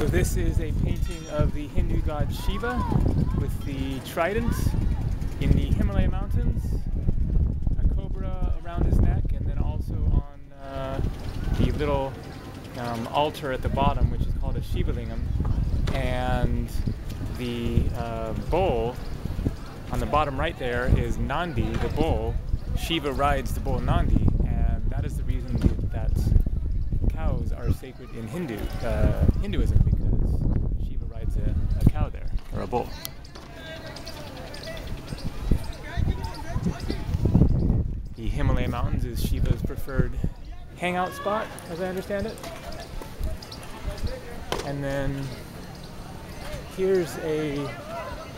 So this is a painting of the Hindu god Shiva with the trident in the Himalaya mountains, a cobra around his neck, and then also on the little altar at the bottom, which is called a Shivalingam, and the bull on the bottom right there is Nandi, the bull. Shiva rides the bull Nandi, and that is the reason that cows are sacred in Hinduism, because Shiva rides a cow there, or a bull. The Himalaya mountains is Shiva's preferred hangout spot, as I understand it. And then here's a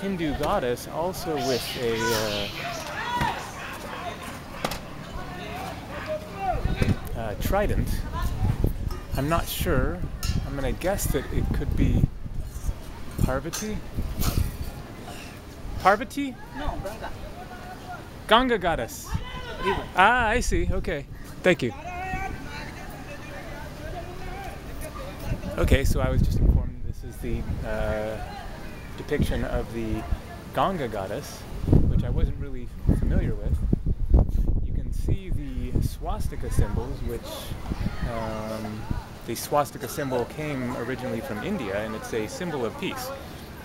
Hindu goddess, also with a trident. I'm not sure. I'm going to guess that it could be Parvati. Parvati? No, Ganga. Ganga goddess. Ah, I see. Okay. Thank you. Okay, so I was just informed this is the depiction of the Ganga goddess, which I wasn't really familiar with. You can see the swastika symbols, which the swastika symbol came originally from India, and it's a symbol of peace.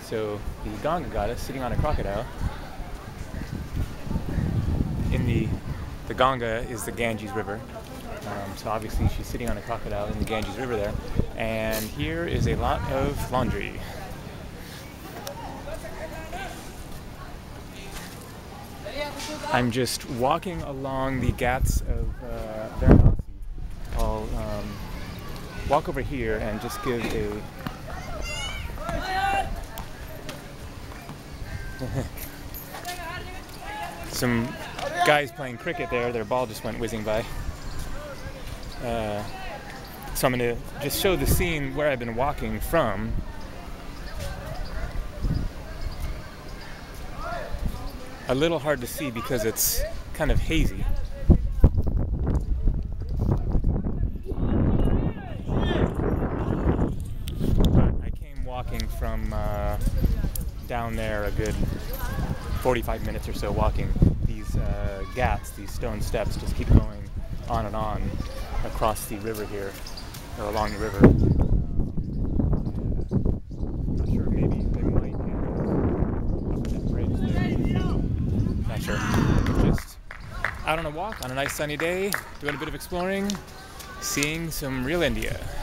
So the Ganga goddess sitting on a crocodile. In the Ganga is the Ganges River. So obviously she's sitting on a crocodile in the Ganges River there. And here is a lot of laundry. I'm just walking along the ghats of Varanasi. I'll walk over here and just give a... Some guys playing cricket there, their ball just went whizzing by. So I'm going to just show the scene where I've been walking from. A little hard to see because it's kind of hazy. But I came walking from down there a good 45 minutes or so walking. These ghats, these stone steps, just keep going on and on across the river here, or along the river. I'm not sure, maybe they might have that bridge there. Not sure. Just out on a walk on a nice sunny day, doing a bit of exploring, seeing some real India.